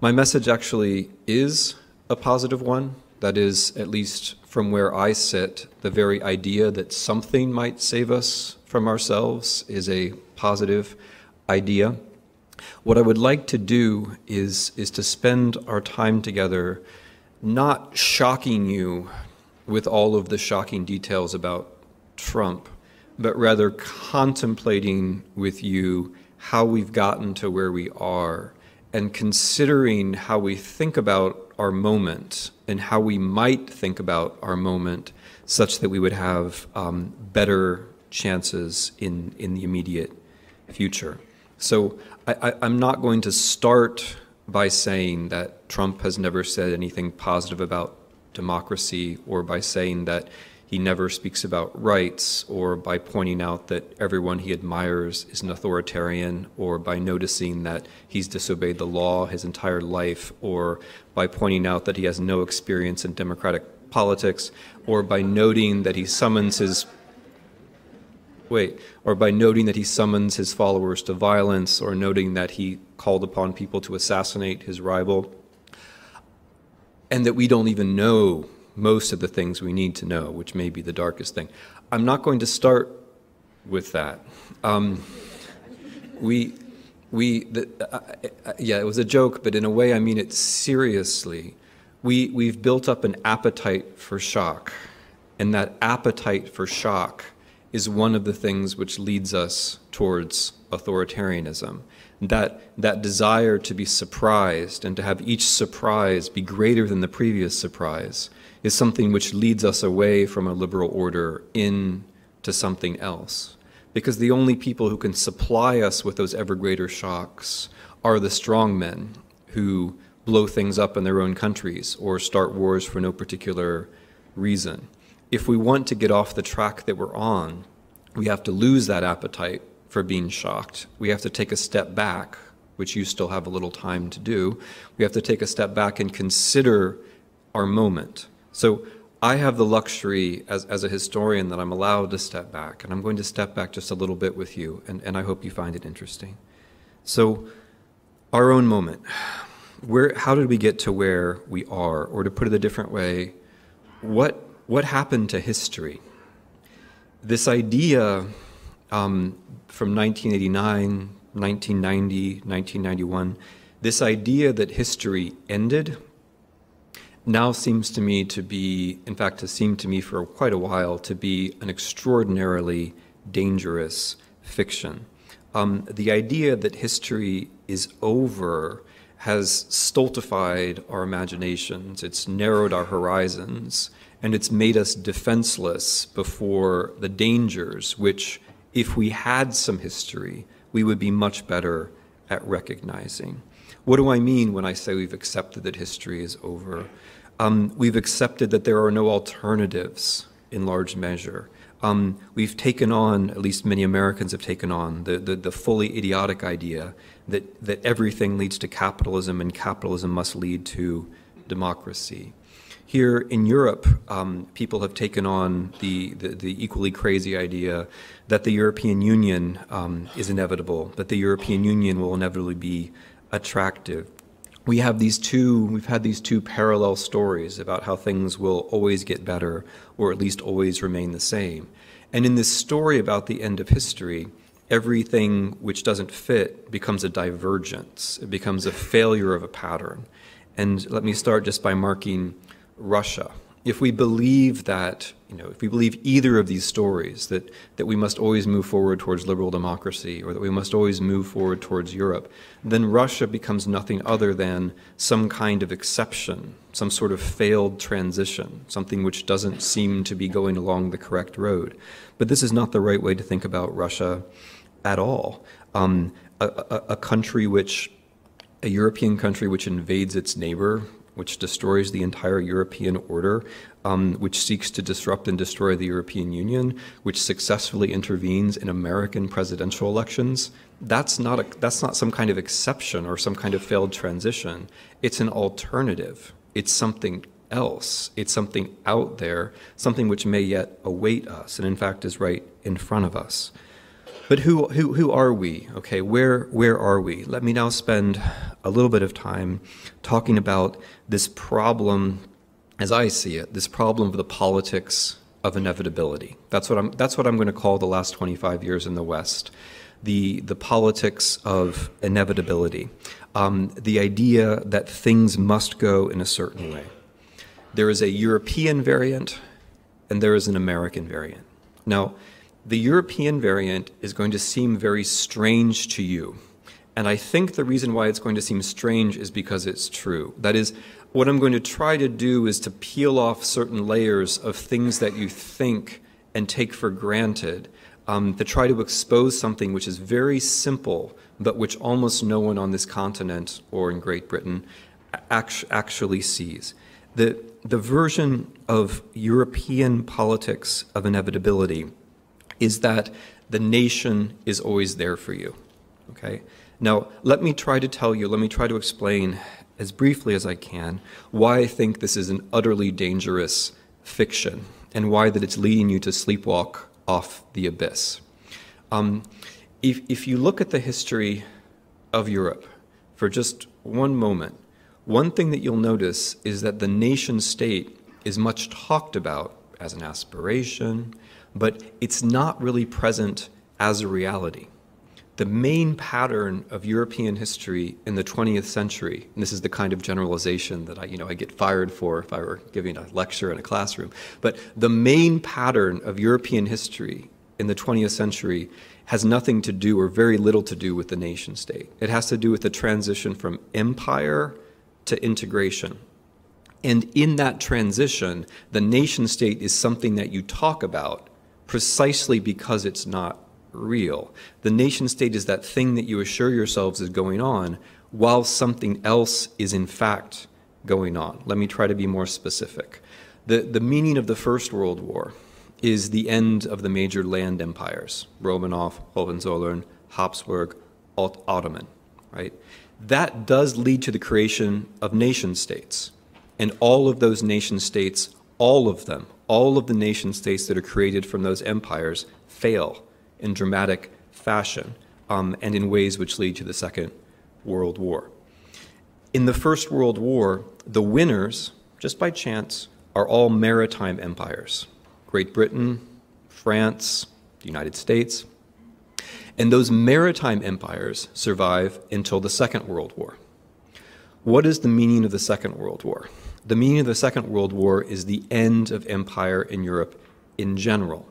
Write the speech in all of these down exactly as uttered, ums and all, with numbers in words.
My message actually is a positive one. That is, at least from where I sit, the very idea that something might save us from ourselves is a positive idea. What I would like to do is, is to spend our time together not shocking you with all of the shocking details about Trump, but rather contemplating with you how we've gotten to where we are and considering how we think about our moment and how we might think about our moment such that we would have um, better chances in, in the immediate future. So I, I, I'm not going to start by saying that Trump has never said anything positive about democracy, or by saying that he never speaks about rights, or by pointing out that everyone he admires is an authoritarian, or by noticing that he's disobeyed the law his entire life, or by pointing out that he has no experience in democratic politics, or by noting that he summons his Wait, or by noting that he summons his followers to violence, or noting that he called upon people to assassinate his rival, and that we don't even know most of the things we need to know, which may be the darkest thing. I'm not going to start with that. Um, we, we, the, uh, uh, yeah, it was a joke, but in a way I mean it seriously. We, we've built up an appetite for shock, and that appetite for shock is one of the things which leads us towards authoritarianism. That, that desire to be surprised and to have each surprise be greater than the previous surprise is something which leads us away from a liberal order into something else. Because the only people who can supply us with those ever greater shocks are the strongmen who blow things up in their own countries or start wars for no particular reason. If we want to get off the track that we're on, we have to lose that appetite for being shocked. We have to take a step back, which you still have a little time to do. We have to take a step back and consider our moment. So I have the luxury as, as a historian that I'm allowed to step back, and I'm going to step back just a little bit with you, and, and I hope you find it interesting. So our own moment. Where, how did we get to where we are? Or to put it a different way, what What happened to history? This idea um, from nineteen eighty-nine, nineteen ninety, nineteen ninety-one, this idea that history ended now seems to me to be, in fact, has seemed to me for quite a while to be an extraordinarily dangerous fiction. Um, the idea that history is over has stultified our imaginations, it's narrowed our horizons, and it's made us defenseless before the dangers which, if we had some history, we would be much better at recognizing. What do I mean when I say we've accepted that history is over? Um, we've accepted that there are no alternatives in large measure. Um, we've taken on, at least many Americans have taken on, the, the, the fully idiotic idea that, that everything leads to capitalism and capitalism must lead to democracy. Here in Europe, um, people have taken on the, the, the equally crazy idea that the European Union um, is inevitable, that the European Union will inevitably be attractive. We have these two, we've had these two parallel stories about how things will always get better, or at least always remain the same. And in this story about the end of history, everything which doesn't fit becomes a divergence. It becomes a failure of a pattern. And let me start just by marking Russia. If we believe that, you know, if we believe either of these stories, that, that we must always move forward towards liberal democracy, or that we must always move forward towards Europe, then Russia becomes nothing other than some kind of exception, some sort of failed transition, something which doesn't seem to be going along the correct road. But this is not the right way to think about Russia at all. Um, a, a, a country which, a European country which invades its neighbor, which destroys the entire European order, um, which seeks to disrupt and destroy the European Union, which successfully intervenes in American presidential elections. That's not, a, that's not some kind of exception or some kind of failed transition. It's an alternative. It's something else. It's something out there, something which may yet await us, and in fact is right in front of us. But who, who, who are we? Okay, where, where are we? Let me now spend a little bit of time talking about this problem, as I see it, this problem of the politics of inevitability. That's what I'm, that's what I'm going to call the last twenty-five years in the West, the, the politics of inevitability, um, the idea that things must go in a certain way. There is a European variant, and there is an American variant. Now, the European variant is going to seem very strange to you. And I think the reason why it's going to seem strange is because it's true. That is, what I'm going to try to do is to peel off certain layers of things that you think and take for granted, um, to try to expose something which is very simple, but which almost no one on this continent or in Great Britain act- actually sees. The, the version of European politics of inevitability is that the nation is always there for you, okay? Now, let me try to tell you, let me try to explain as briefly as I can why I think this is an utterly dangerous fiction and why that it's leading you to sleepwalk off the abyss. Um, if, if you look at the history of Europe for just one moment, one thing that you'll notice is that the nation state is much talked about as an aspiration, but it's not really present as a reality. The main pattern of European history in the twentieth century, and this is the kind of generalization that I, you know, I get fired for if I were giving a lecture in a classroom, but the main pattern of European history in the twentieth century has nothing to do or very little to do with the nation state. It has to do with the transition from empire to integration. And in that transition, the nation state is something that you talk about precisely because it's not real. The nation state is that thing that you assure yourselves is going on while something else is in fact going on. Let me try to be more specific. The, the meaning of the First World War is the end of the major land empires, Romanov, Hohenzollern, Habsburg, Ottoman, right? That does lead to the creation of nation states. And all of those nation states, all of them, all of the nation states that are created from those empires fail in dramatic fashion um, and in ways which lead to the Second World War. In the First World War, the winners, just by chance, are all maritime empires, Great Britain, France, the United States. And those maritime empires survive until the Second World War. What is the meaning of the Second World War? The meaning of the Second World War is the end of empire in Europe in general.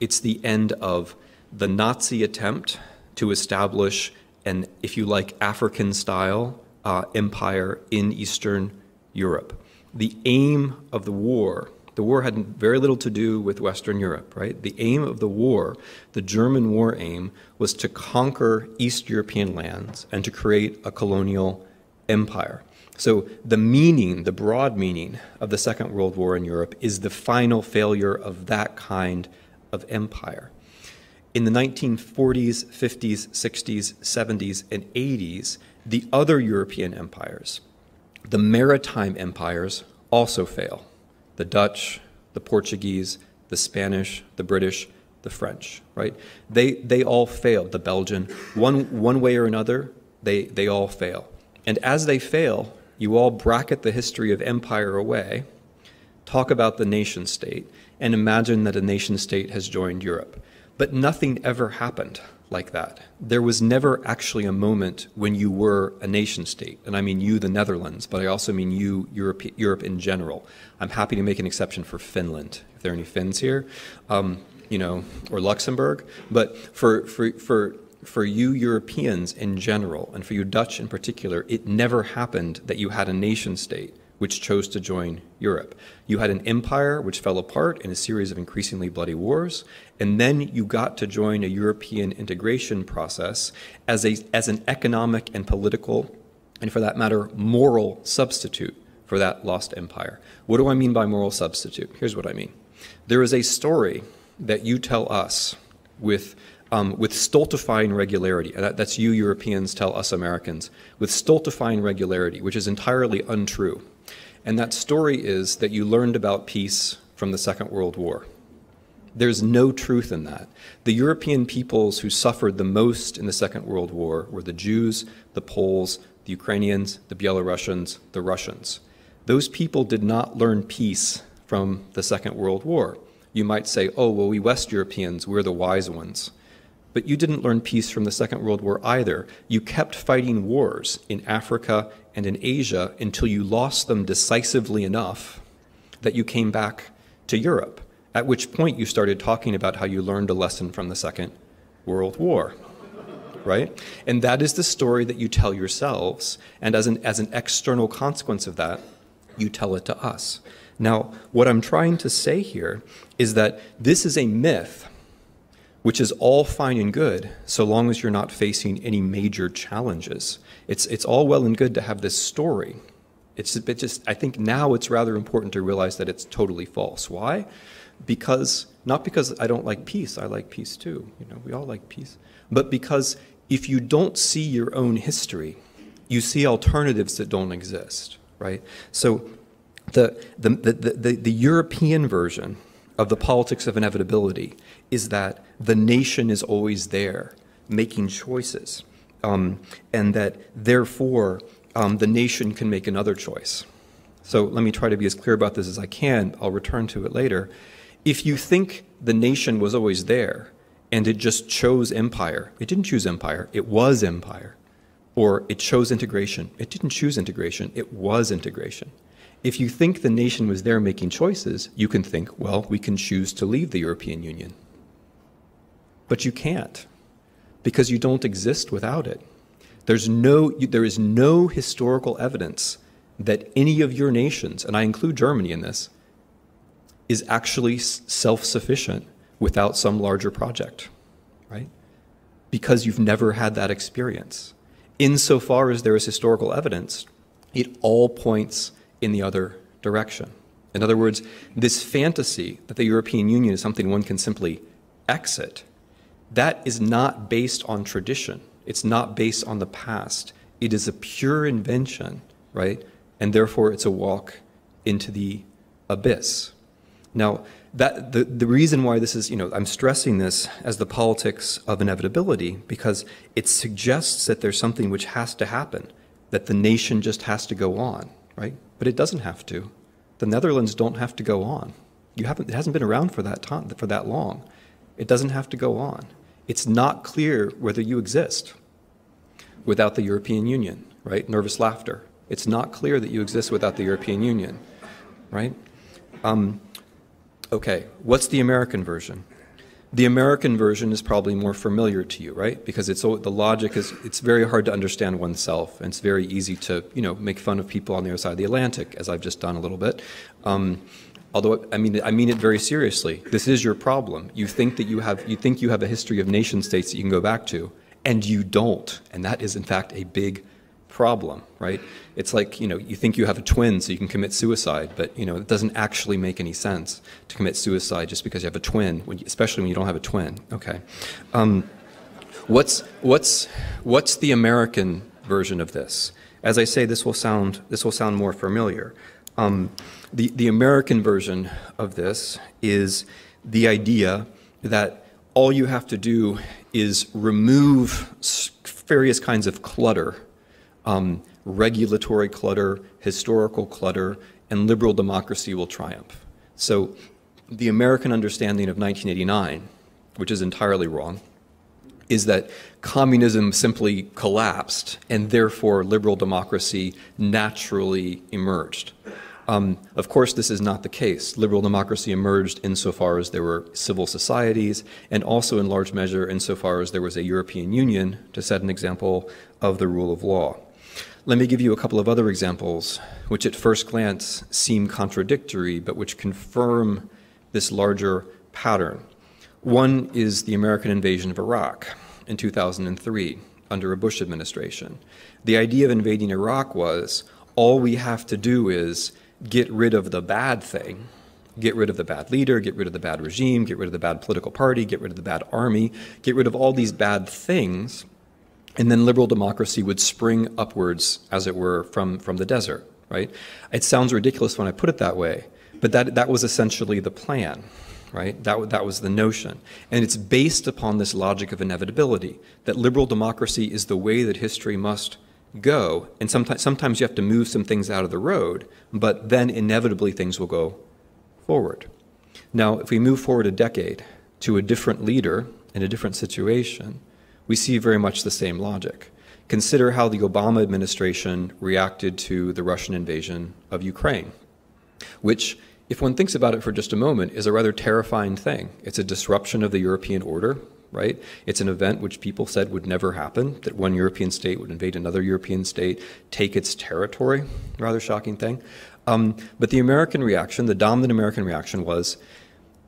It's the end of the Nazi attempt to establish an, if you like, African-style uh, empire in Eastern Europe. The aim of the war, the war had very little to do with Western Europe, right? The aim of the war, the German war aim, was to conquer East European lands and to create a colonial empire. So the meaning, the broad meaning of the Second World War in Europe is the final failure of that kind of empire. In the nineteen forties, fifties, sixties, seventies, and eighties, the other European empires, the maritime empires, also fail. The Dutch, the Portuguese, the Spanish, the British, the French, right? They, they all fail, the Belgian. One, one way or another, they, they all fail. And as they fail, you all bracket the history of empire away, talk about the nation state, and imagine that a nation state has joined Europe. But nothing ever happened like that. There was never actually a moment when you were a nation state. And I mean you, the Netherlands, but I also mean you, Europe, Europe in general. I'm happy to make an exception for Finland, if there are any Finns here, um, you know, or Luxembourg. But for, for, for For you Europeans in general, and for you Dutch in particular, it never happened that you had a nation state which chose to join Europe. You had an empire which fell apart in a series of increasingly bloody wars, and then you got to join a European integration process as, a, as an economic and political, and for that matter, moral substitute for that lost empire. What do I mean by moral substitute? Here's what I mean. There is a story that you tell us with Um, with stultifying regularity, that, that's you Europeans tell us Americans, with stultifying regularity, which is entirely untrue. And that story is that you learned about peace from the Second World War. There's no truth in that. The European peoples who suffered the most in the Second World War were the Jews, the Poles, the Ukrainians, the Belarusians, the Russians. Those people did not learn peace from the Second World War. You might say, oh, well, we West Europeans, we're the wise ones. But you didn't learn peace from the Second World War either. You kept fighting wars in Africa and in Asia until you lost them decisively enough that you came back to Europe, at which point you started talking about how you learned a lesson from the Second World War, right? And that is the story that you tell yourselves, and as an, as an external consequence of that, you tell it to us. Now, what I'm trying to say here is that this is a myth, which is all fine and good so long as you're not facing any major challenges. It's, it's all well and good to have this story. It's it just, I think now it's rather important to realize that it's totally false. Why? Because, not because I don't like peace, I like peace too, you know, we all like peace, but because if you don't see your own history, you see alternatives that don't exist, right? So the, the, the, the, the European version of the politics of inevitability is that the nation is always there making choices, um, and that therefore um, the nation can make another choice. So let me try to be as clear about this as I can. I'll return to it later. If you think the nation was always there and it just chose empire, it didn't choose empire, it was empire. Or it chose integration, it didn't choose integration, it was integration. If you think the nation was there making choices, you can think, well, we can choose to leave the European Union. But you can't, because you don't exist without it. There's no, there is no historical evidence that any of your nations, and I include Germany in this, is actually self-sufficient without some larger project, right? Because you've never had that experience. Insofar as there is historical evidence, it all points in the other direction. In other words, this fantasy that the European Union is something one can simply exit, that is not based on tradition. It's not based on the past. It is a pure invention, right? And therefore it's a walk into the abyss. Now, that, the, the reason why this is, you know, I'm stressing this as the politics of inevitability, because it suggests that there's something which has to happen, that the nation just has to go on, right? But it doesn't have to. The Netherlands don't have to go on. You haven't, it hasn't been around for that time, for that long. It doesn't have to go on. It's not clear whether you exist without the European Union, right? Nervous laughter. It's not clear that you exist without the European Union, right? Um, okay, what's the American version? The American version is probably more familiar to you, right? Because it's, the logic is, it's very hard to understand oneself, and it's very easy to, you know, make fun of people on the other side of the Atlantic, as I've just done a little bit. Um, although, I mean, I mean it very seriously. This is your problem. You think that you have, you think you have a history of nation states that you can go back to, and you don't. And that is, in fact, a big problem, right? It's like, you know, you think you have a twin so you can commit suicide, but, you know, it doesn't actually make any sense to commit suicide just because you have a twin, when you, especially when you don't have a twin. Okay, um, what's what's what's the American version of this? As I say, this will sound this will sound more familiar. Um, the the American version of this is the idea that all you have to do is remove various kinds of clutter. Um, regulatory clutter, historical clutter, and liberal democracy will triumph. So the American understanding of nineteen eighty-nine, which is entirely wrong, is that communism simply collapsed and therefore liberal democracy naturally emerged. Um, of course, this is not the case. Liberal democracy emerged insofar as there were civil societies, and also in large measure insofar as there was a European Union, to set an example of the rule of law. Let me give you a couple of other examples, which at first glance seem contradictory, but which confirm this larger pattern. One is the American invasion of Iraq in two thousand three under a Bush administration. The idea of invading Iraq was, all we have to do is get rid of the bad thing, get rid of the bad leader, get rid of the bad regime, get rid of the bad political party, get rid of the bad army, get rid of all these bad things, and then liberal democracy would spring upwards, as it were, from, from the desert, right? It sounds ridiculous when I put it that way, but that, that was essentially the plan, right? That, that was the notion. And it's based upon this logic of inevitability, that liberal democracy is the way that history must go. And sometimes, sometimes you have to move some things out of the road, but then inevitably things will go forward. Now, if we move forward a decade to a different leader in a different situation, we see very much the same logic. Consider how the Obama administration reacted to the Russian invasion of Ukraine, which, if one thinks about it for just a moment, is a rather terrifying thing. It's a disruption of the European order, right? It's an event which people said would never happen, that one European state would invade another European state, take its territory, rather shocking thing. Um, but the American reaction, the dominant American reaction was,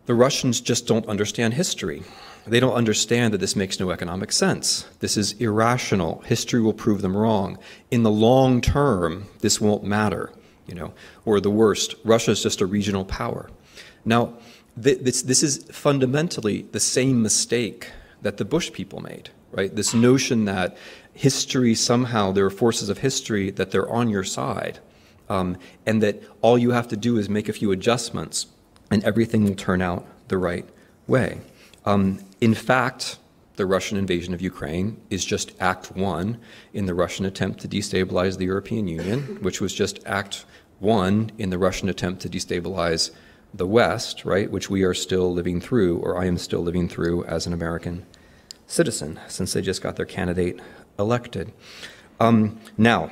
the Russians just don't understand history. They don't understand that this makes no economic sense. This is irrational. History will prove them wrong. In the long term, this won't matter, you know, or the worst, Russia is just a regional power. Now, th this, this is fundamentally the same mistake that the Bush people made, right? This notion that history somehow, there are forces of history that they're on your side, um, and that all you have to do is make a few adjustments and everything will turn out the right way. Um, in fact, the Russian invasion of Ukraine is just act one in the Russian attempt to destabilize the European Union, which was just act one in the Russian attempt to destabilize the West, right, which we are still living through, or I am still living through as an American citizen, since they just got their candidate elected. Um, now,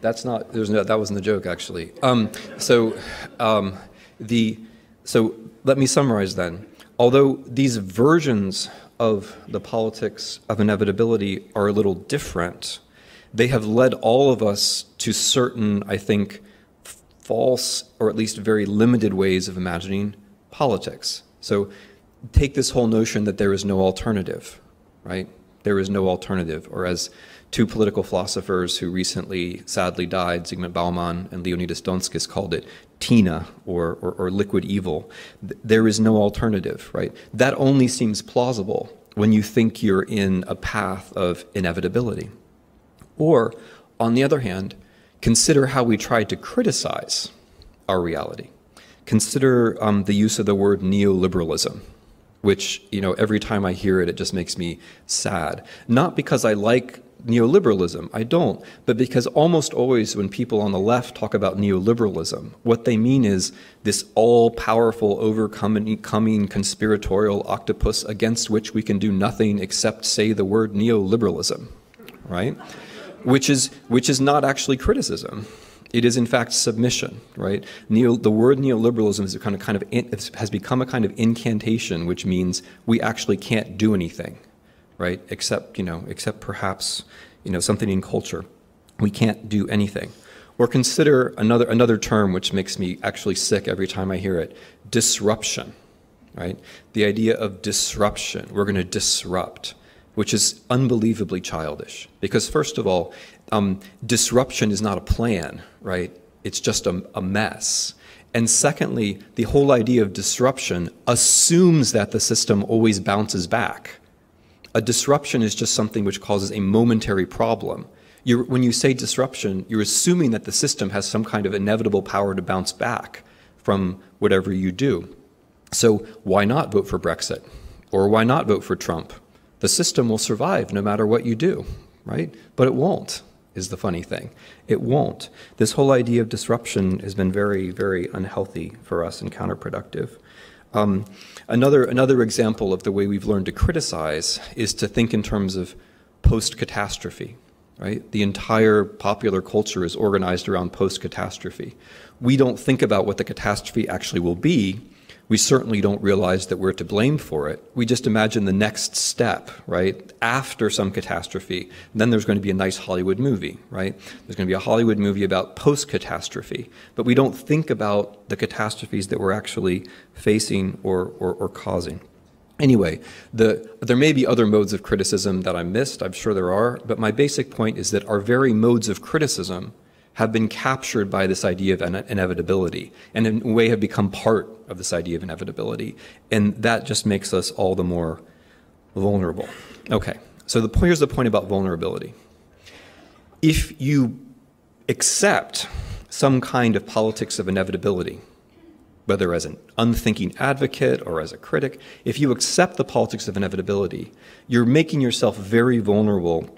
that's not, there's no, that wasn't the joke, actually. Um, so, um, the, so let me summarize then. Although these versions of the politics of inevitability are a little different, they have led all of us to certain, I think, false or at least very limited ways of imagining politics. So take this whole notion that there is no alternative, right? There is no alternative. Or as two political philosophers who recently sadly died, Zygmunt Bauman and Leonidas Donskis, called it Tina, or, or, or liquid evil. There is no alternative, right? That only seems plausible when you think you're in a path of inevitability. Or, on the other hand, consider how we try to criticize our reality. Consider um, the use of the word neoliberalism, which, you know, every time I hear it, it just makes me sad. Not because I like neoliberalism, I don't, but because almost always when people on the left talk about neoliberalism, what they mean is this all-powerful, overcoming, conspiratorial octopus against which we can do nothing except say the word neoliberalism, right? Which is, which is not actually criticism. It is in fact submission, right? Neo, the word neoliberalism is a kind of, kind of in, has become a kind of incantation, which means we actually can't do anything, right? Except, you know, except perhaps, you know, something in culture. We can't do anything. Or consider another, another term which makes me actually sick every time I hear it, disruption, right? The idea of disruption, we're gonna disrupt, which is unbelievably childish. Because first of all, um, disruption is not a plan, right? It's just a, a mess. And secondly, the whole idea of disruption assumes that the system always bounces back. A disruption is just something which causes a momentary problem. You're, when you say disruption, you're assuming that the system has some kind of inevitable power to bounce back from whatever you do. So why not vote for Brexit? Or why not vote for Trump? The system will survive no matter what you do, right? But it won't, is the funny thing. It won't. This whole idea of disruption has been very, very unhealthy for us and counterproductive. Um, another, another example of the way we've learned to criticize is to think in terms of post-catastrophe, right? The entire popular culture is organized around post-catastrophe. We don't think about what the catastrophe actually will be. We certainly don't realize that we're to blame for it. We just imagine the next step, right? After some catastrophe, then there's going to be a nice Hollywood movie, right? There's going to be a Hollywood movie about post-catastrophe, but we don't think about the catastrophes that we're actually facing or, or, or causing. Anyway, the, there may be other modes of criticism that I missed, I'm sure there are, but my basic point is that our very modes of criticism have been captured by this idea of inevitability, and in a way have become part of this idea of inevitability. And that just makes us all the more vulnerable. Okay, so the, here's the point about vulnerability. If you accept some kind of politics of inevitability, whether as an unthinking advocate or as a critic, if you accept the politics of inevitability, you're making yourself very vulnerable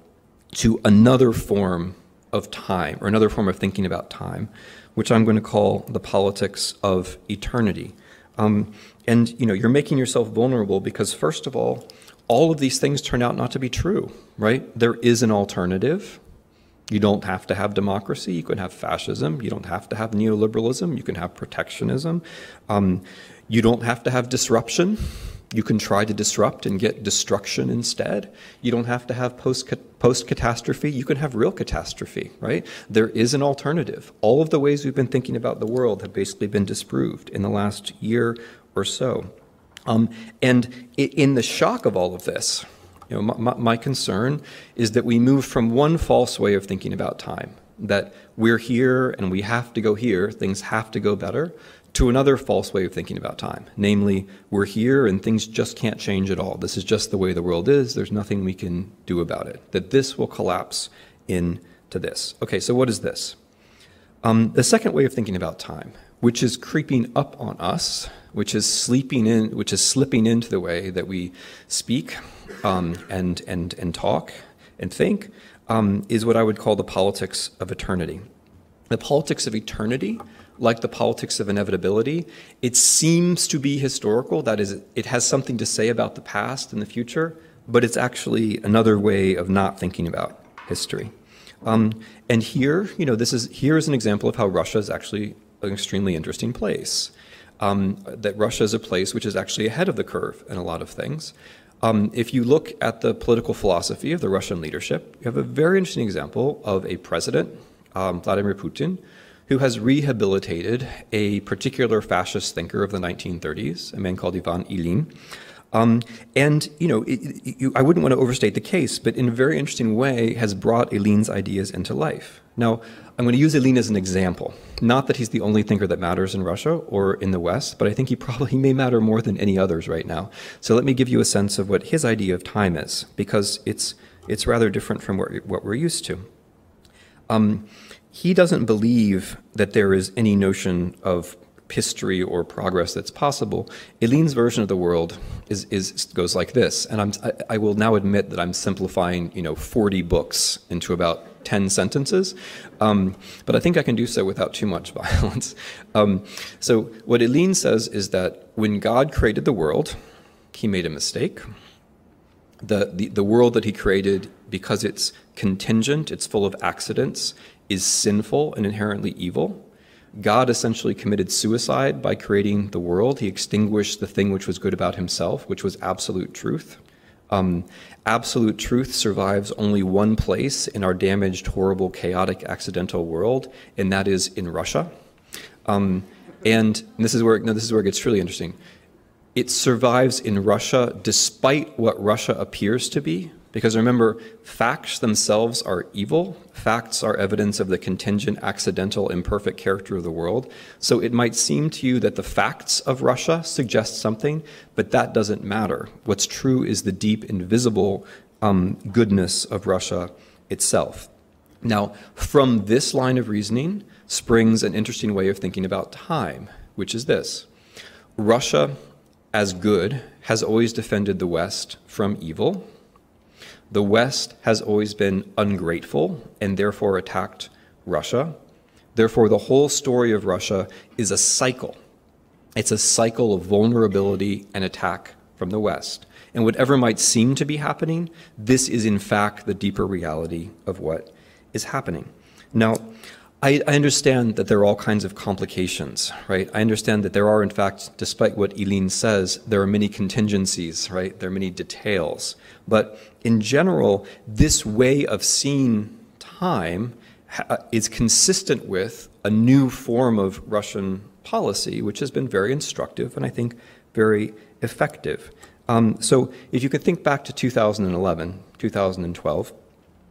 to another form of time, or another form of thinking about time, which I'm going to call the politics of eternity. Um, and, you know, you're making yourself vulnerable because, first of all, all of these things turn out not to be true, right? There is an alternative. You don't have to have democracy. You can have fascism. You don't have to have neoliberalism. You can have protectionism. Um, you don't have to have disruption. You can try to disrupt and get destruction instead. You don't have to have post, post-catastrophe. You can have real catastrophe, right? There is an alternative. All of the ways we've been thinking about the world have basically been disproved in the last year or so. Um, and in the shock of all of this, you know, my, my concern is that we move from one false way of thinking about time, that we're here and we have to go here, things have to go better, to another false way of thinking about time, namely, we're here and things just can't change at all. This is just the way the world is. There's nothing we can do about it, that this will collapse into this. Okay, so what is this? Um, the second way of thinking about time, which is creeping up on us, which is sleeping in, which is slipping into the way that we speak um, and and and talk and think, um, is what I would call the politics of eternity. The politics of eternity, like the politics of inevitability, it seems to be historical. That is, it has something to say about the past and the future, but it's actually another way of not thinking about history. Um, and here, you know, this is here is an example of how Russia is actually an extremely interesting place. Um, that Russia is a place which is actually ahead of the curve in a lot of things. Um, if you look at the political philosophy of the Russian leadership, you have a very interesting example of a president, um, Vladimir Putin, who has rehabilitated a particular fascist thinker of the nineteen thirties, a man called Ivan Ilyin. Um, and, you know, it, it, you, I wouldn't want to overstate the case, but in a very interesting way has brought Ilyin's ideas into life. Now, I'm going to use Ilyin as an example. Not that he's the only thinker that matters in Russia or in the West, but I think he probably he may matter more than any others right now. So let me give you a sense of what his idea of time is, because it's, it's rather different from what, what we're used to. Um, he doesn't believe that there is any notion of history or progress that's possible. Ilyin's version of the world is, is goes like this, and I'm, I, I will now admit that I'm simplifying, you know, forty books into about ten sentences, um, but I think I can do so without too much violence. Um, so what Ilyin says is that when God created the world, he made a mistake. The, the, the world that he created, because it's contingent, it's full of accidents, is sinful and inherently evil. God essentially committed suicide by creating the world. He extinguished the thing which was good about himself, which was absolute truth. Um, absolute truth survives only one place in our damaged, horrible, chaotic, accidental world, and that is in Russia. Um, and this is where, no, this is where it gets really interesting. It survives in Russia despite what Russia appears to be. Because remember, facts themselves are evil. Facts are evidence of the contingent, accidental, imperfect character of the world. So it might seem to you that the facts of Russia suggest something, but that doesn't matter. What's true is the deep, invisible um, goodness of Russia itself. Now, from this line of reasoning springs an interesting way of thinking about time, which is this. Russia, as good, has always defended the West from evil. The West has always been ungrateful and therefore attacked Russia. Therefore, the whole story of Russia is a cycle. It's a cycle of vulnerability and attack from the West. And whatever might seem to be happening, this is in fact the deeper reality of what is happening. Now, I, I understand that there are all kinds of complications, right? I understand that there are, in fact, despite what Ilyin says, there are many contingencies, right? There are many details. But in general, this way of seeing time is consistent with a new form of Russian policy, which has been very instructive and I think very effective. Um, so if you could think back to two thousand eleven, two thousand twelve,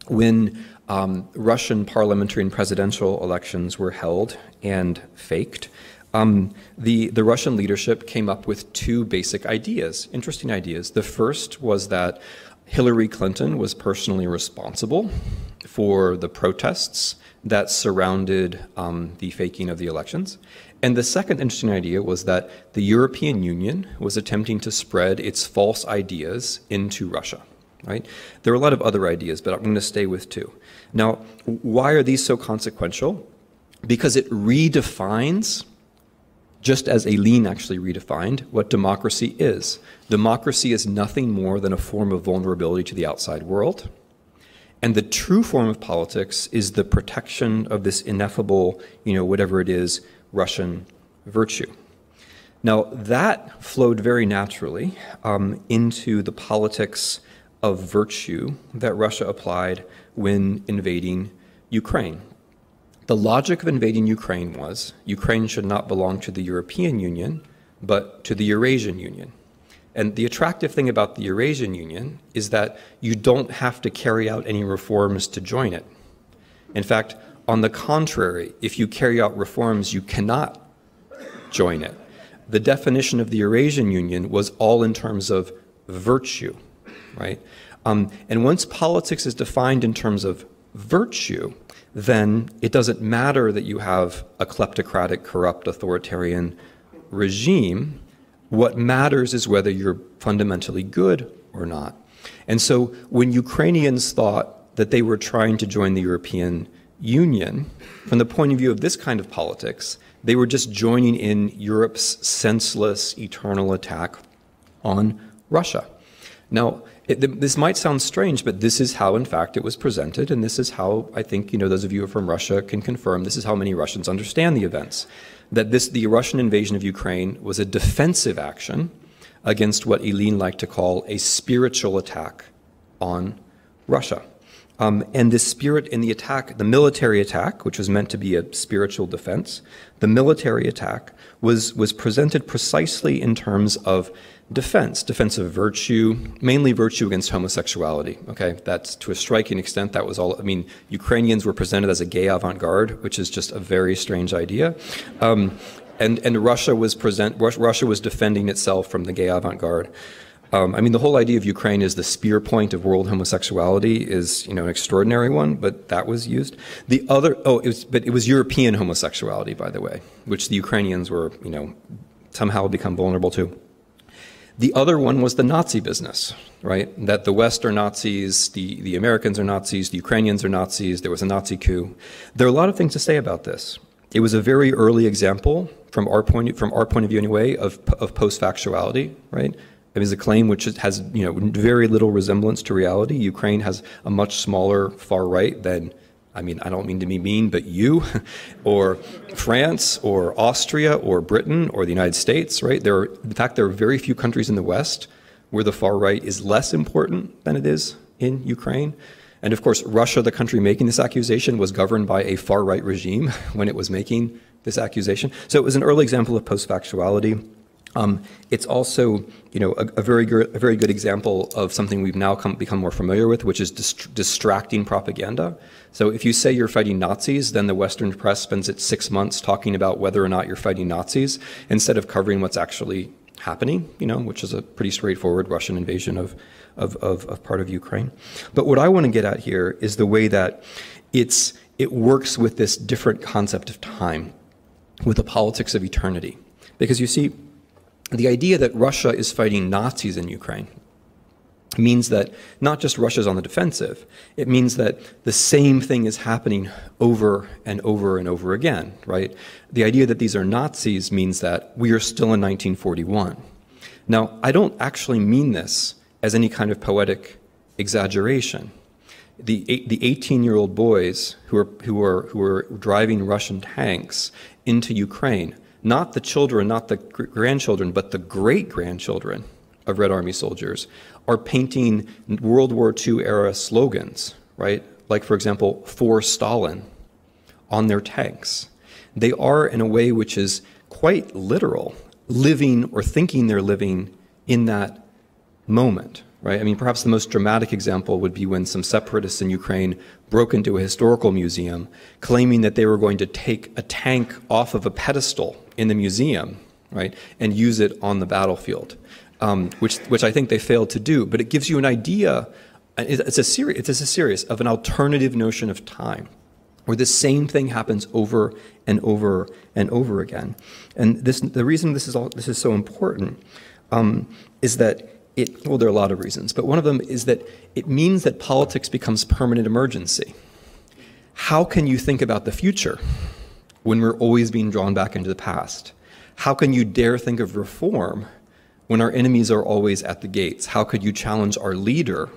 when um, Russian parliamentary and presidential elections were held and faked, um, the, the Russian leadership came up with two basic ideas, interesting ideas. The first was that Hillary Clinton was personally responsible for the protests that surrounded um, the faking of the elections. And the second interesting idea was that the European Union was attempting to spread its false ideas into Russia, right? There are a lot of other ideas, but I'm going to stay with two. Now, why are these so consequential? Because it redefines, just as Ilyin actually redefined, what democracy is. Democracy is nothing more than a form of vulnerability to the outside world. And the true form of politics is the protection of this ineffable, you know, whatever it is, Russian virtue. Now, that flowed very naturally um, into the politics of virtue that Russia applied when invading Ukraine. The logic of invading Ukraine was Ukraine should not belong to the European Union, but to the Eurasian Union. And the attractive thing about the Eurasian Union is that you don't have to carry out any reforms to join it. In fact, on the contrary, if you carry out reforms, you cannot join it. The definition of the Eurasian Union was all in terms of virtue, right? Um, and once politics is defined in terms of virtue, then it doesn't matter that you have a kleptocratic, corrupt, authoritarian regime. What matters is whether you're fundamentally good or not. And so when Ukrainians thought that they were trying to join the European Union, from the point of view of this kind of politics, they were just joining in Europe's senseless, eternal attack on Russia. Now, it, this might sound strange, but this is how, in fact, it was presented, and this is how I think, you know, those of you who are from Russia can confirm, this is how many Russians understand the events. That this, the Russian invasion of Ukraine was a defensive action against what Ilyin liked to call a spiritual attack on Russia. Um, and this spirit in the attack, the military attack, which was meant to be a spiritual defense, the military attack was, was presented precisely in terms of defense, defense of virtue, mainly virtue against homosexuality, okay? That's, to a striking extent, that was all, I mean, Ukrainians were presented as a gay avant-garde, which is just a very strange idea. Um, and, and Russia was present, Russia was defending itself from the gay avant-garde. Um, I mean, the whole idea of Ukraine is the spear point of world homosexuality is, you know, an extraordinary one, but that was used. The other, oh, it was, but it was European homosexuality, by the way, which the Ukrainians were, you know, somehow become vulnerable to. The other one was the Nazi business, right? That the West are Nazis, the, the Americans are Nazis, the Ukrainians are Nazis, there was a Nazi coup. There are a lot of things to say about this. It was a very early example, from our point, from our point of view anyway, of, of post-factuality, right? It is a claim which has, you know, very little resemblance to reality. Ukraine has a much smaller far right than, I mean, I don't mean to be mean, but you, or France, or Austria, or Britain, or the United States, right? There are, in fact, there are very few countries in the West where the far right is less important than it is in Ukraine. And of course, Russia, the country making this accusation, was governed by a far right regime when it was making this accusation. So it was an early example of post-factuality. Um, it's also, you know, a, a very good, a very good example of something we've now come, become more familiar with, which is dist distracting propaganda. So if you say you're fighting Nazis, then the Western press spends its six months talking about whether or not you're fighting Nazis instead of covering what's actually happening, you know, which is a pretty straightforward Russian invasion of, of, of, of part of Ukraine. But what I want to get at here is the way that it's, it works with this different concept of time, with the politics of eternity. Because you see, the idea that Russia is fighting Nazis in Ukraine means that not just Russia's on the defensive, it means that the same thing is happening over and over and over again, right? The idea that these are Nazis means that we are still in nineteen forty-one. Now, I don't actually mean this as any kind of poetic exaggeration. The eighteen-year-old boys who are, who, are, who are driving Russian tanks into Ukraine, not the children, not the grandchildren, but the great-grandchildren of Red Army soldiers, are painting World War Two era slogans, right? Like, for example, "For Stalin," on their tanks. They are, in a way which is quite literal, living or thinking they're living in that moment, right? I mean, perhaps the most dramatic example would be when some separatists in Ukraine broke into a historical museum claiming that they were going to take a tank off of a pedestal in the museum, right, and use it on the battlefield. um, which which I think they failed to do. But it gives you an idea. It's a series. It's a series of an alternative notion of time, where the same thing happens over and over and over again. And this, the reason this is all this is so important, um, is that it. Well, there are a lot of reasons, but one of them is that it means that politics becomes permanent emergency. How can you think about the future when we're always being drawn back into the past? How can you dare think of reform when our enemies are always at the gates? How could you challenge our leader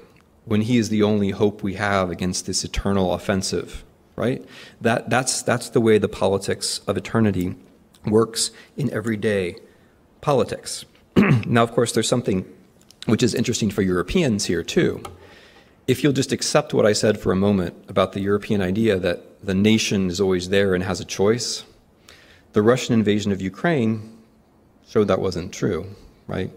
when he is the only hope we have against this eternal offensive, right? That, that's, that's the way the politics of eternity works in everyday politics. Now, of course, there's something which is interesting for Europeans here, too. If you'll just accept what I said for a moment about the European idea that the nation is always there and has a choice, the Russian invasion of Ukraine showed that wasn't true, right?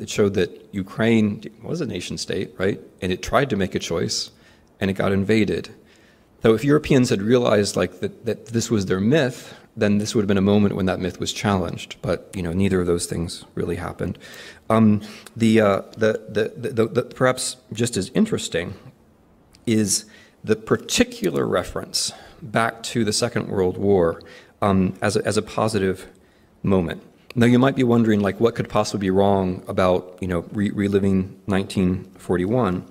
It showed that Ukraine was a nation state, right? And it tried to make a choice, and it got invaded. So if Europeans had realized like that, that this was their myth, then this would have been a moment when that myth was challenged. But you know, neither of those things really happened. Um, the, uh, the, the, the, the, the perhaps just as interesting is the particular reference back to the Second World War um, as a, as a positive moment. Now, you might be wondering, like, what could possibly be wrong about, you know, re reliving nineteen forty-one?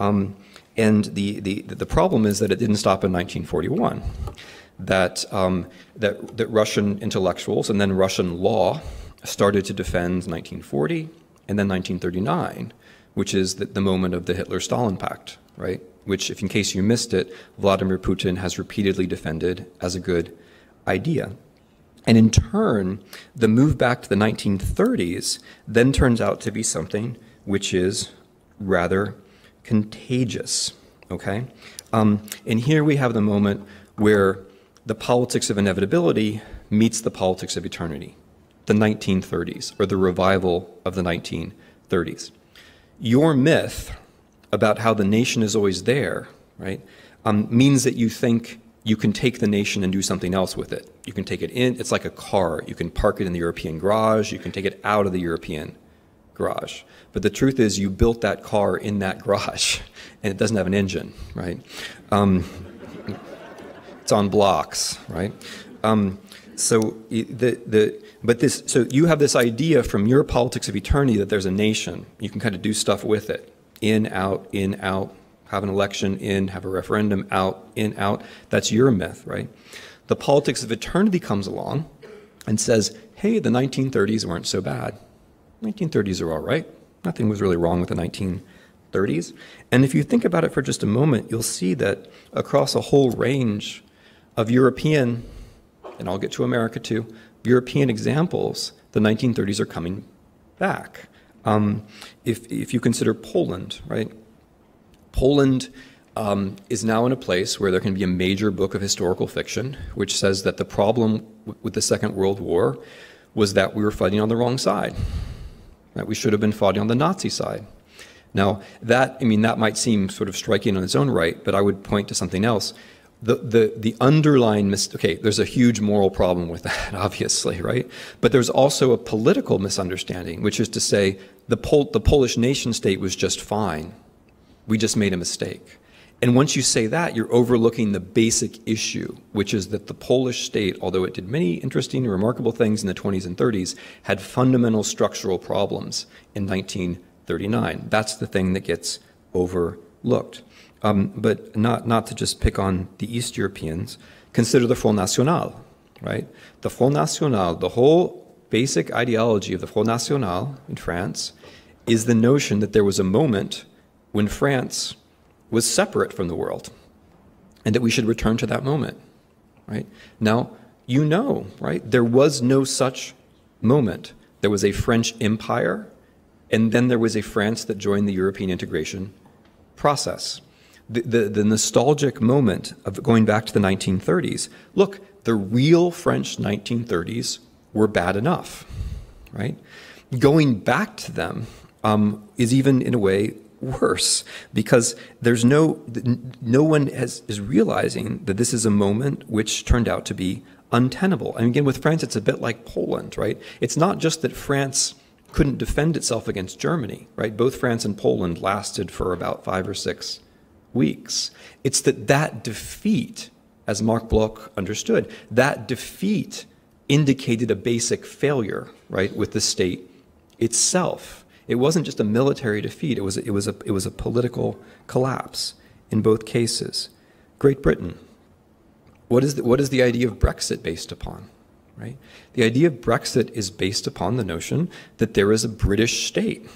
Um, and the, the, the problem is that it didn't stop in nineteen forty-one, that, um, that, that Russian intellectuals and then Russian law started to defend nineteen forty and then nineteen thirty-nine, which is the, the moment of the Hitler-Stalin Pact, right? Which, if in case you missed it, Vladimir Putin has repeatedly defended as a good idea. And in turn, the move back to the nineteen thirties then turns out to be something which is rather contagious, okay? Um, and here we have the moment where the politics of inevitability meets the politics of eternity, the nineteen thirties, or the revival of the nineteen thirties. Your myth about how the nation is always there, right, um, means that you think you can take the nation and do something else with it. You can take it in, it's like a car. You can park it in the European garage, you can take it out of the European garage. But the truth is you built that car in that garage and it doesn't have an engine, right? Um, it's on blocks, right? Um, so, the, the, but this, so you have this idea from your politics of eternity that there's a nation. You can kind of do stuff with it, in, out, in, out. Have an election in, have a referendum out, in, out. That's your myth, right? The politics of eternity comes along and says, hey, the nineteen thirties weren't so bad. nineteen thirties are all right. Nothing was really wrong with the nineteen thirties. And if you think about it for just a moment, you'll see that across a whole range of European, and I'll get to America too, European examples, the nineteen thirties are coming back. Um, if, if you consider Poland, right? Poland um, is now in a place where there can be a major book of historical fiction which says that the problem with the Second World War was that we were fighting on the wrong side, that we should have been fighting on the Nazi side. Now, that, I mean, that might seem sort of striking on its own right, but I would point to something else. The, the, the underlying mis- okay, there's a huge moral problem with that, obviously, right? But there's also a political misunderstanding, which is to say the, Pol- the Polish nation state was just fine. We just made a mistake. And once you say that, you're overlooking the basic issue, which is that the Polish state, although it did many interesting and remarkable things in the twenties and thirties, had fundamental structural problems in nineteen thirty-nine. That's the thing that gets overlooked. Um, but not, not to just pick on the East Europeans, consider the Front National, right? The Front National, the whole basic ideology of the Front National in France is the notion that there was a moment when France was separate from the world, and that we should return to that moment, right? Now, you know, right? There was no such moment. There was a French empire, and then there was a France that joined the European integration process. The, the, the nostalgic moment of going back to the nineteen thirties, look, the real French nineteen thirties were bad enough, right? Going back to them um, is even, in a way, worse, because there's no no one has is realizing that this is a moment which turned out to be untenable. And again, with France, it's a bit like Poland, right? It's not just that France couldn't defend itself against Germany, right? Both France and Poland lasted for about five or six weeks. It's that that defeat, as Marc Bloch understood, that defeat indicated a basic failure, right, with the state itself. It wasn't just a military defeat. It was, it was, a, it was a political collapse in both cases. Great Britain. What is the, what is the idea of Brexit based upon? Right? The idea of Brexit is based upon the notion that there is a British state,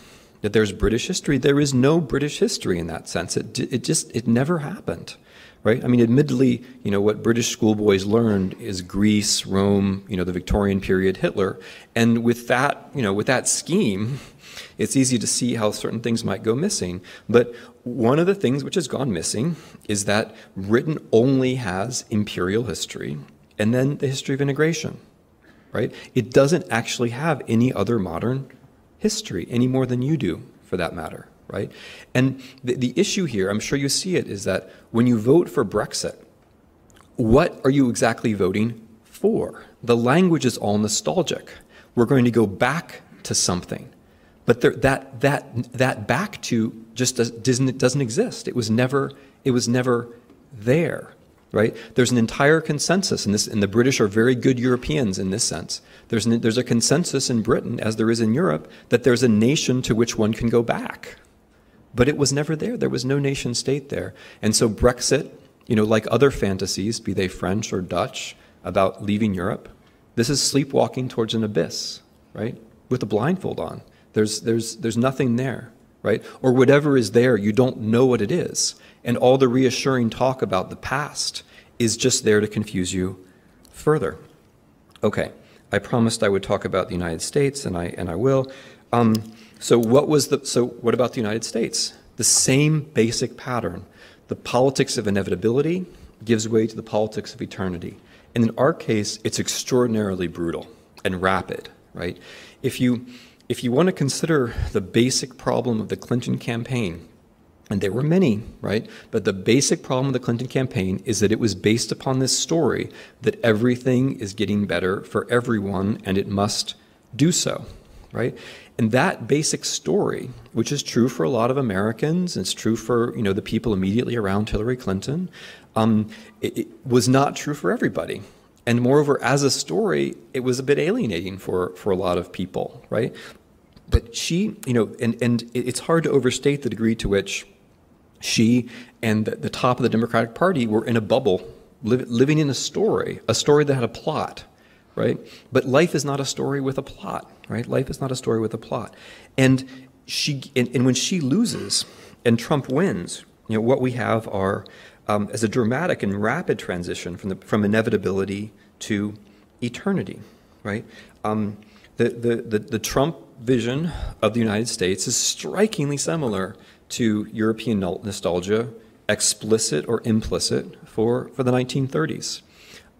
that there's British history. There is no British history in that sense. It, it just, it never happened, right? I mean, admittedly, you know, what British schoolboys learned is Greece, Rome, you know, the Victorian period, Hitler. And with that, you know, with that scheme, it's easy to see how certain things might go missing. But one of the things which has gone missing is that Britain only has imperial history, and then the history of integration, right? It doesn't actually have any other modern history, any more than you do, for that matter, right? And the, the issue here, I'm sure you see it, is that when you vote for Brexit, what are you exactly voting for? The language is all nostalgic. We're going to go back to something. But there, that, that, that back to just doesn't, doesn't exist. It was never, it was never there. Right? There's an entire consensus, and, this, and the British are very good Europeans in this sense. There's, an, there's a consensus in Britain, as there is in Europe, that there's a nation to which one can go back. But it was never there. There was no nation state there. And so Brexit, you know, like other fantasies, be they French or Dutch, about leaving Europe, this is sleepwalking towards an abyss, right? With a blindfold on. There's, there's, there's nothing there. Right? Or whatever is there, you don't know what it is. And all the reassuring talk about the past is just there to confuse you further. Okay, I promised I would talk about the United States, and I, and I will. Um, so what was the, so what about the United States? The same basic pattern. The politics of inevitability gives way to the politics of eternity. And in our case, it's extraordinarily brutal and rapid, right? If you... If you want to consider the basic problem of the Clinton campaign, and there were many, right? But the basic problem of the Clinton campaign is that it was based upon this story that everything is getting better for everyone and it must do so, right? And that basic story, which is true for a lot of Americans, it's true for, you know, the people immediately around Hillary Clinton, um, it, it was not true for everybody. And moreover, as a story, it was a bit alienating for, for a lot of people, right? But she, you know, and, and it's hard to overstate the degree to which she and the, the top of the Democratic Party were in a bubble, li living in a story, a story that had a plot, right? But life is not a story with a plot, right? Life is not a story with a plot. And, she, and, and when she loses and Trump wins, you know, what we have are... Um, as a dramatic and rapid transition from the, from inevitability to eternity, right? Um, the, the, the, the Trump vision of the United States is strikingly similar to European nostalgia, explicit or implicit, for, for the nineteen thirties.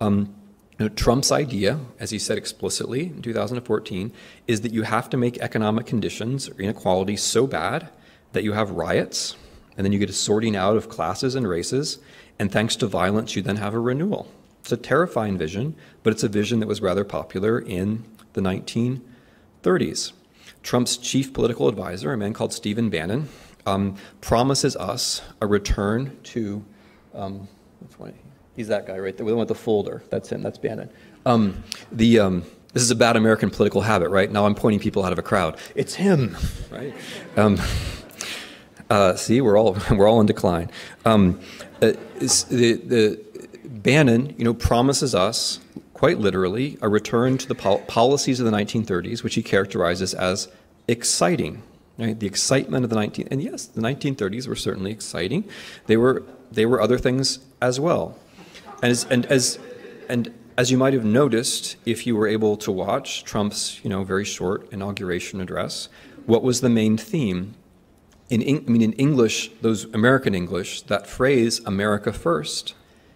Um, you know, Trump's idea, as he said explicitly in two thousand fourteen, is that you have to make economic conditions or inequality so bad that you have riots, and then you get a sorting out of classes and races, and thanks to violence, you then have a renewal. It's a terrifying vision, but it's a vision that was rather popular in the nineteen thirties. Trump's chief political advisor, a man called Stephen Bannon, um, promises us a return to, um, which one, he's that guy right there, the one with the folder, that's him, that's Bannon. Um, the, um, this is a bad American political habit, right? Now I'm pointing people out of a crowd. It's him, right? Um, Uh, see, we're all we're all in decline. Um, uh, the, the Bannon, you know, promises us quite literally a return to the pol policies of the nineteen thirties, which he characterizes as exciting. Right? The excitement of the nineteen and yes, the nineteen thirties were certainly exciting. They were they were other things as well, and as and as and as you might have noticed if you were able to watch Trump's, you know, very short inauguration address, what was the main theme? In, I mean, in English, those American English, that phrase "America first"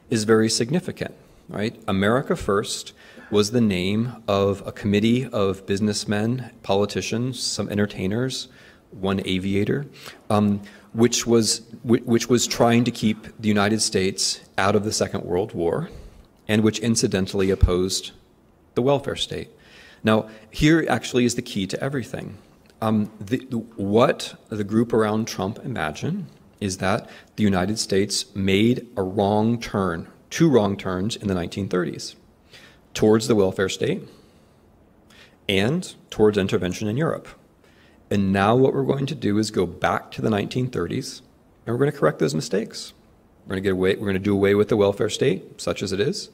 is very significant, right? America first was the name of a committee of businessmen, politicians, some entertainers, one aviator, um, which was which was trying to keep the United States out of the Second World War, and which incidentally opposed the welfare state. Now, here actually is the key to everything. Um, the, the, what the group around Trump imagine is that the United States made a wrong turn, two wrong turns in the nineteen thirties, towards the welfare state and towards intervention in Europe. And now what we're going to do is go back to the nineteen thirties, and we're going to correct those mistakes. We're going to get away, we're going to do away with the welfare state, such as it is,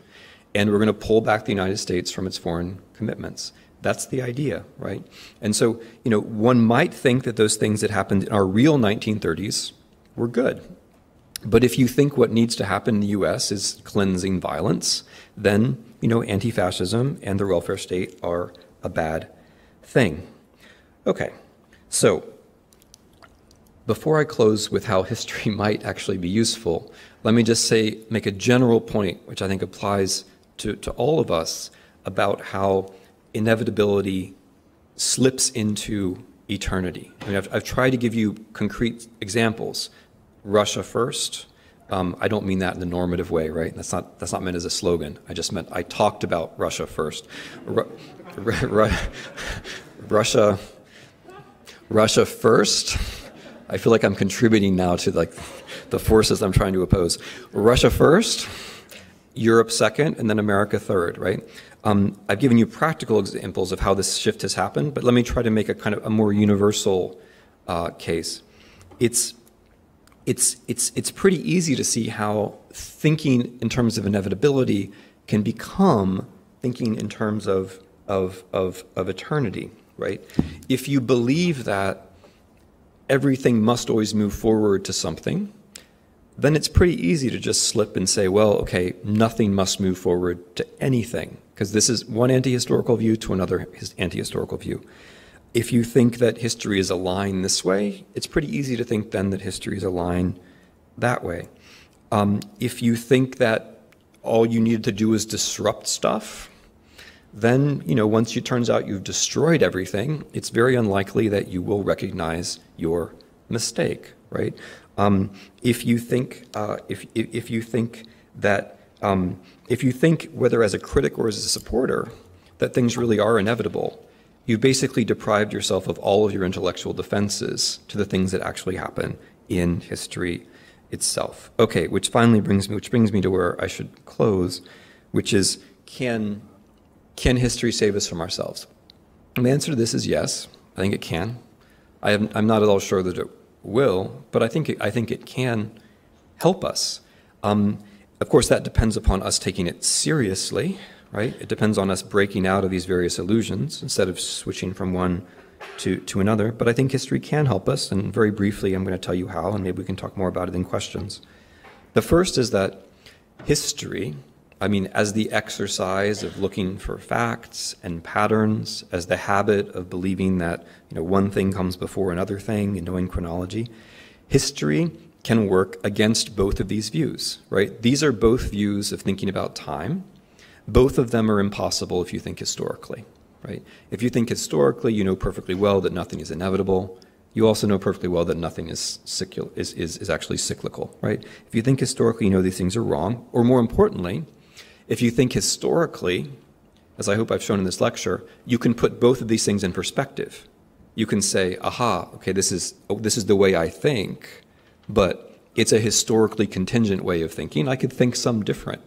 and we're going to pull back the United States from its foreign commitments. That's the idea, right? And so, you know, one might think that those things that happened in our real nineteen thirties were good. But if you think what needs to happen in the U S is cleansing violence, then, you know, anti-fascism and the welfare state are a bad thing. Okay, so before I close with how history might actually be useful, let me just say, make a general point, which I think applies to, to all of us, about how inevitability slips into eternity. I mean, I've, I've tried to give you concrete examples. Russia first. Um, I don't mean that in the normative way, right? That's not, that's not meant as a slogan. I just meant I talked about Russia first. Ru Ru Russia, Russia first. I feel like I'm contributing now to like the forces I'm trying to oppose. Russia first, Europe second, and then America third, right? Um, I've given you practical examples of how this shift has happened, but let me try to make a kind of a more universal uh, case. It's, it's, it's, it's pretty easy to see how thinking in terms of inevitability can become thinking in terms of, of, of, of eternity, right? If you believe that everything must always move forward to something, then it's pretty easy to just slip and say, well, okay, nothing must move forward to anything, because this is one anti-historical view to another anti-historical view. If you think that history is a line this way, it's pretty easy to think then that history is a line that way. Um, if you think that all you needed to do is disrupt stuff, then, you know, once it turns out you've destroyed everything, it's very unlikely that you will recognize your mistake, right? Um, if you think, uh, if, if if you think that, um, if you think whether as a critic or as a supporter that things really are inevitable, you've basically deprived yourself of all of your intellectual defenses to the things that actually happen in history itself. Okay, which finally brings me, which brings me to where I should close, which is, can can history save us from ourselves? And the answer to this is yes. I think it can. I am, I'm not at all sure that it will, but I think it, I think it can help us. Um, of course, that depends upon us taking it seriously, right? It depends on us breaking out of these various illusions instead of switching from one to, to another. But I think history can help us, and very briefly I'm going to tell you how, and maybe we can talk more about it in questions. The first is that history, I mean, as the exercise of looking for facts and patterns, as the habit of believing that, you know, one thing comes before another thing and knowing chronology, history can work against both of these views, right? These are both views of thinking about time. Both of them are impossible if you think historically, right? If you think historically, you know perfectly well that nothing is inevitable. You also know perfectly well that nothing is, cyclical, is, is, is actually cyclical, right? If you think historically, you know these things are wrong, or more importantly, if you think historically, as I hope I've shown in this lecture, you can put both of these things in perspective. You can say, aha, okay, this is, oh, this is the way I think, but it's a historically contingent way of thinking. I could think some different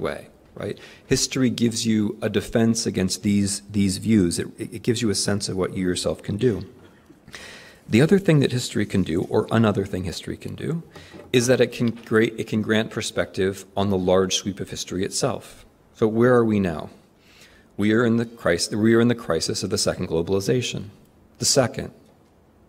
way, right? History gives you a defense against these, these views. It, it gives you a sense of what you yourself can do. The other thing that history can do, or another thing history can do, is that it can, create, it can grant perspective on the large sweep of history itself. So where are we now? We are in the crisis, we are in the crisis of the second globalization. The second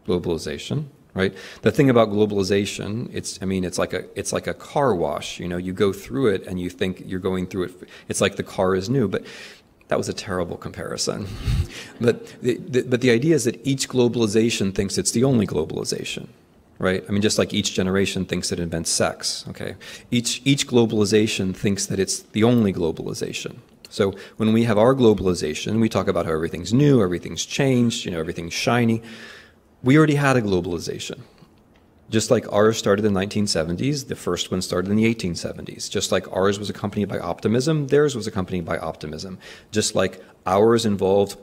globalization, right? The thing about globalization, it's, I mean, it's like a, it's like a car wash. You know, you go through it and you think you're going through it. It's like the car is new, but that was a terrible comparison. but, the, the, but the idea is that each globalization thinks it's the only globalization, right? I mean, just like each generation thinks it invents sex, okay? Each, each globalization thinks that it's the only globalization. So when we have our globalization, we talk about how everything's new, everything's changed, you know, everything's shiny. We already had a globalization. Just like ours started in the nineteen seventies, the first one started in the eighteen seventies. Just like ours was accompanied by optimism, theirs was accompanied by optimism. Just like ours involved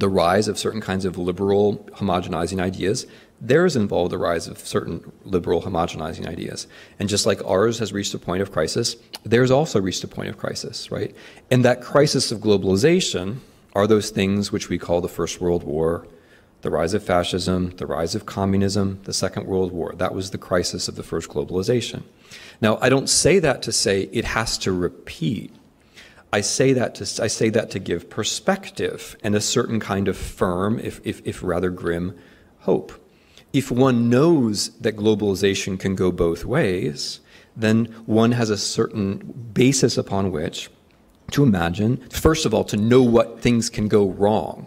the rise of certain kinds of liberal homogenizing ideas, theirs involved the rise of certain liberal homogenizing ideas. And just like ours has reached a point of crisis, theirs also reached a point of crisis, right? And that crisis of globalization are those things which we call the First World War, the rise of fascism, the rise of communism, the Second World War. That was the crisis of the first globalization. Now, I don't say that to say it has to repeat. I say that to I say that to give perspective and a certain kind of firm, if, if, if rather grim, hope. If one knows that globalization can go both ways, then one has a certain basis upon which to imagine, first of all, to know what things can go wrong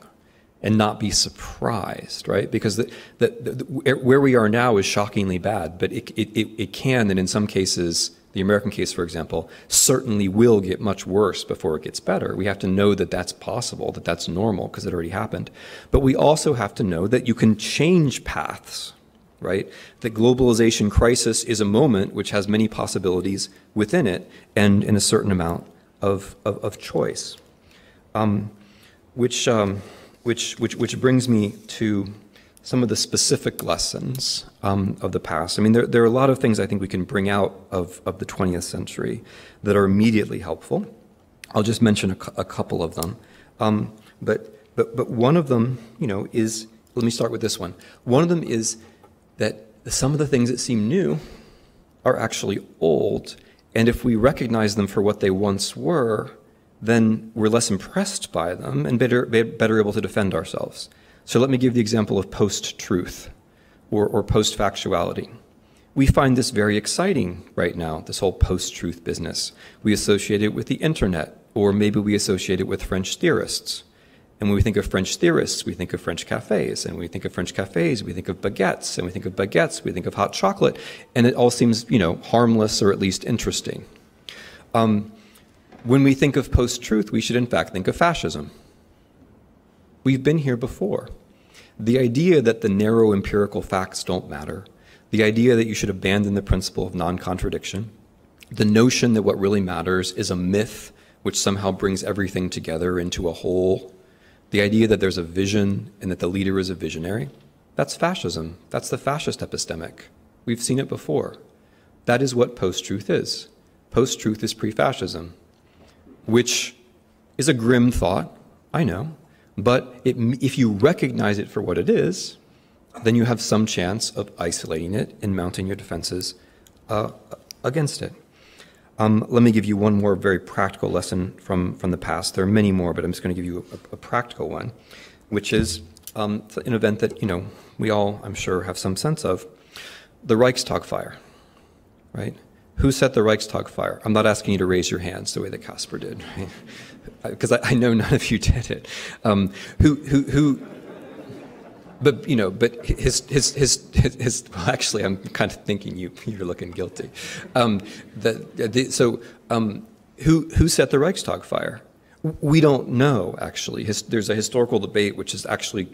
and not be surprised, right? Because the, the, the, where we are now is shockingly bad, but it, it, it can, and in some cases, the American case, for example, certainly will get much worse before it gets better. We have to know that that's possible, that that's normal, because it already happened. But we also have to know that you can change paths, right? The globalization crisis is a moment which has many possibilities within it and in a certain amount of, of, of choice. Um, which, um, which, which, which brings me to some of the specific lessons um, of the past. I mean, there, there are a lot of things I think we can bring out of, of the twentieth century that are immediately helpful. I'll just mention a, a couple of them. Um, but, but, but one of them, you know, is, let me start with this one. One of them is that some of the things that seem new are actually old. And if we recognize them for what they once were, then we're less impressed by them and better, better able to defend ourselves. So let me give the example of post-truth or, or post-factuality. We find this very exciting right now, this whole post-truth business. We associate it with the internet, or maybe we associate it with French theorists. And when we think of French theorists, we think of French cafes. And when we think of French cafes, we think of baguettes. And we think of baguettes, we think of hot chocolate. And it all seems, you know, harmless or at least interesting. Um, when we think of post-truth, we should in fact think of fascism. We've been here before. The idea that the narrow empirical facts don't matter, the idea that you should abandon the principle of non-contradiction, the notion that what really matters is a myth which somehow brings everything together into a whole, the idea that there's a vision and that the leader is a visionary, that's fascism. That's the fascist epistemic. We've seen it before. That is what post-truth is. Post-truth is pre-fascism, which is a grim thought, I know. But it, if you recognize it for what it is, then you have some chance of isolating it and mounting your defenses uh, against it. Um, let me give you one more very practical lesson from, from the past. There are many more, but I'm just going to give you a, a practical one, which is um, an event that, you know, we all, I'm sure, have some sense of. The Reichstag fire, right? Who set the Reichstag fire? I'm not asking you to raise your hands the way that Casper did, right? Because I, I know none of you did it. Um, who, who, who? But you know, but his, his, his, his, his. Well, actually, I'm kind of thinking you, you're looking guilty. Um, the, the, so, um, who, who set the Reichstag fire? We don't know. Actually, his, there's a historical debate which is actually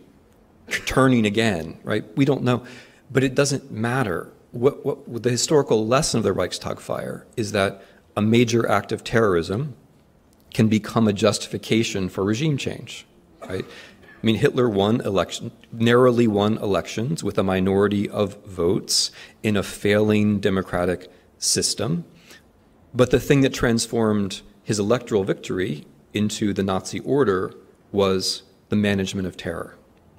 turning again, right? We don't know, but it doesn't matter. What, what the historical lesson of the Reichstag fire is that a major act of terrorism can become a justification for regime change, right? I mean, Hitler won election, narrowly won elections with a minority of votes in a failing democratic system. But the thing that transformed his electoral victory into the Nazi order was the management of terror,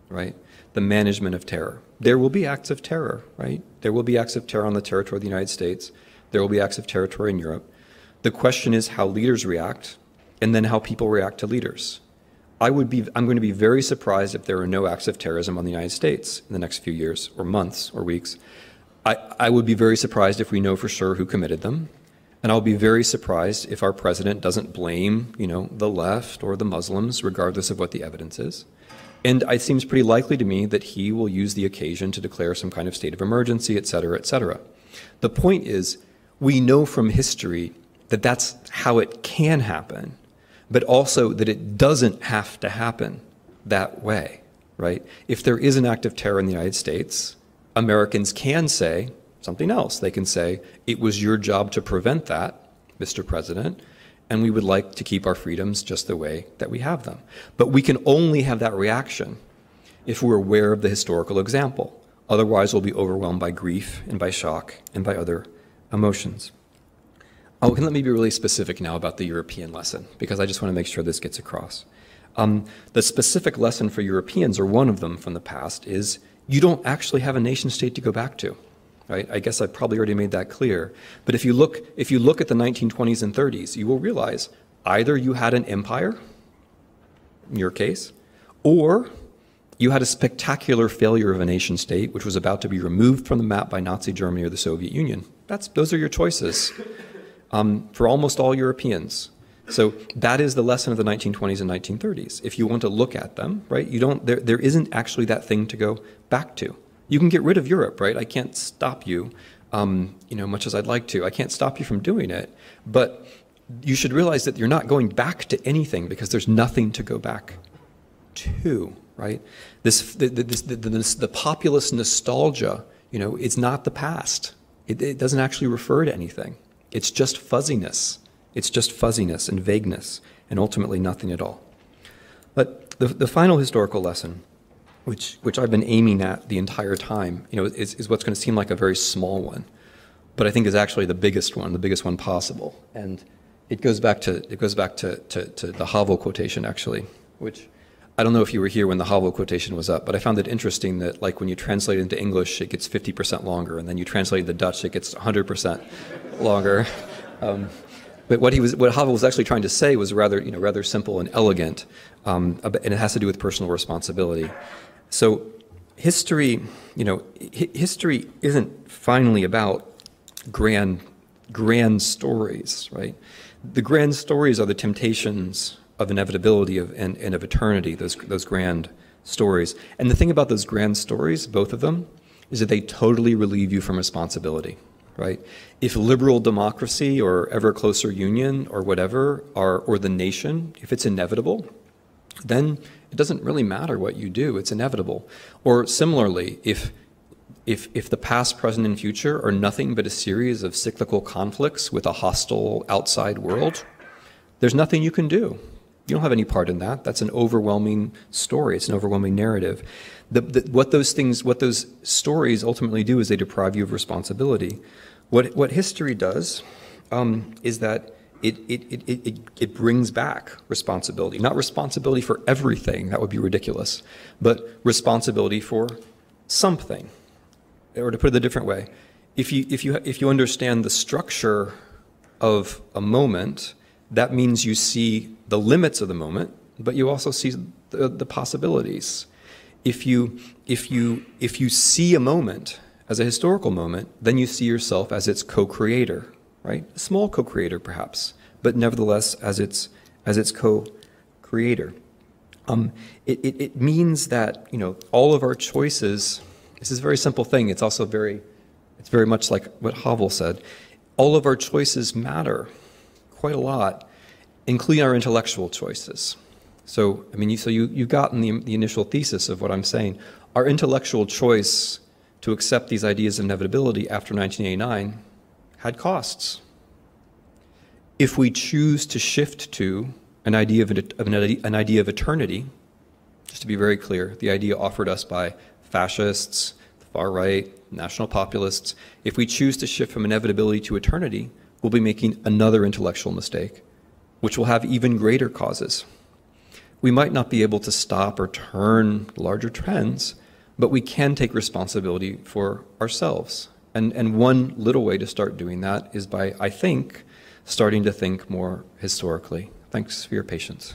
right? The management of terror. There will be acts of terror, right? There will be acts of terror on the territory of the United States. There will be acts of territory in Europe. The question is how leaders react and then how people react to leaders. I would be, I'm going to be very surprised if there are no acts of terrorism on the United States in the next few years or months or weeks. I, I would be very surprised if we know for sure who committed them. And I'll be very surprised if our president doesn't blame, you know, the left or the Muslims, regardless of what the evidence is. And it seems pretty likely to me that he will use the occasion to declare some kind of state of emergency, et cetera, et cetera. The point is, we know from history that that's how it can happen, but also that it doesn't have to happen that way, right? If there is an act of terror in the United States, Americans can say something else. They can say, it was your job to prevent that, Mister President, and we would like to keep our freedoms just the way that we have them. But we can only have that reaction if we're aware of the historical example. Otherwise, we'll be overwhelmed by grief and by shock and by other emotions. Oh, and let me be really specific now about the European lesson, because I just want to make sure this gets across. Um, the specific lesson for Europeans, or one of them from the past, is you don't actually have a nation state to go back to. Right? I guess I probably already made that clear. But if you look, if you look at the nineteen twenties and thirties, you will realize either you had an empire, in your case, or you had a spectacular failure of a nation state, which was about to be removed from the map by Nazi Germany or the Soviet Union. That's, those are your choices um, for almost all Europeans. So that is the lesson of the nineteen twenties and nineteen thirties. If you want to look at them, right, you don't, there, there isn't actually that thing to go back to. You can get rid of Europe, right? I can't stop you, um, you know, much as I'd like to. I can't stop you from doing it. But you should realize that you're not going back to anything because there's nothing to go back to, right? This, the, this, the, this, the populist nostalgia, you know, it's not the past. It, it doesn't actually refer to anything. It's just fuzziness. It's just fuzziness and vagueness and ultimately nothing at all. But the, the final historical lesson, which, which I've been aiming at the entire time, you know, is, is what's going to seem like a very small one, but I think is actually the biggest one, the biggest one possible. And it goes back to, it goes back to, to, to the Havel quotation, actually, which I don't know if you were here when the Havel quotation was up, but I found it interesting that, like, when you translate it into English, it gets fifty percent longer, and then you translate it into Dutch, it gets one hundred percent longer. Um, But what he was, what Havel was actually trying to say was rather, you know, rather simple and elegant, um, and it has to do with personal responsibility. So, history, you know, hi history isn't finally about grand, grand stories, right? The grand stories are the temptations of inevitability of and, and of eternity. Those those grand stories, and the thing about those grand stories, both of them, is that they totally relieve you from responsibility. Right? If liberal democracy or ever closer union or whatever, are, or the nation, if it's inevitable, then it doesn't really matter what you do. It's inevitable. Or similarly, if, if, if the past, present, and future are nothing but a series of cyclical conflicts with a hostile outside world, there's nothing you can do. You don't have any part in that. That's an overwhelming story. It's an overwhelming narrative. The, the, what those things, what those stories ultimately do is they deprive you of responsibility. What, what history does um, is that it, it, it, it, it brings back responsibility. Not responsibility for everything. That would be ridiculous. But responsibility for something. Or to put it a different way, if you, if you, if you understand the structure of a moment, that means you see the limits of the moment, but you also see the, the possibilities. If you, if, you, if you see a moment as a historical moment, then you see yourself as its co-creator, right? A small co-creator, perhaps, but nevertheless as its, as its co-creator. Um, it, it, it means that, you know, all of our choices, this is a very simple thing. It's also very, it's very much like what Havel said. All of our choices matter quite a lot, including our intellectual choices. So, I mean, you, so you, you've gotten the, the initial thesis of what I'm saying. Our intellectual choice to accept these ideas of inevitability after nineteen eighty-nine had costs. If we choose to shift to an idea of, of an, an idea of eternity, just to be very clear, the idea offered us by fascists, the far right, national populists, if we choose to shift from inevitability to eternity, we'll be making another intellectual mistake, which will have even greater causes. We might not be able to stop or turn larger trends, but we can take responsibility for ourselves. And, and one little way to start doing that is by, I think, starting to think more historically. Thanks for your patience.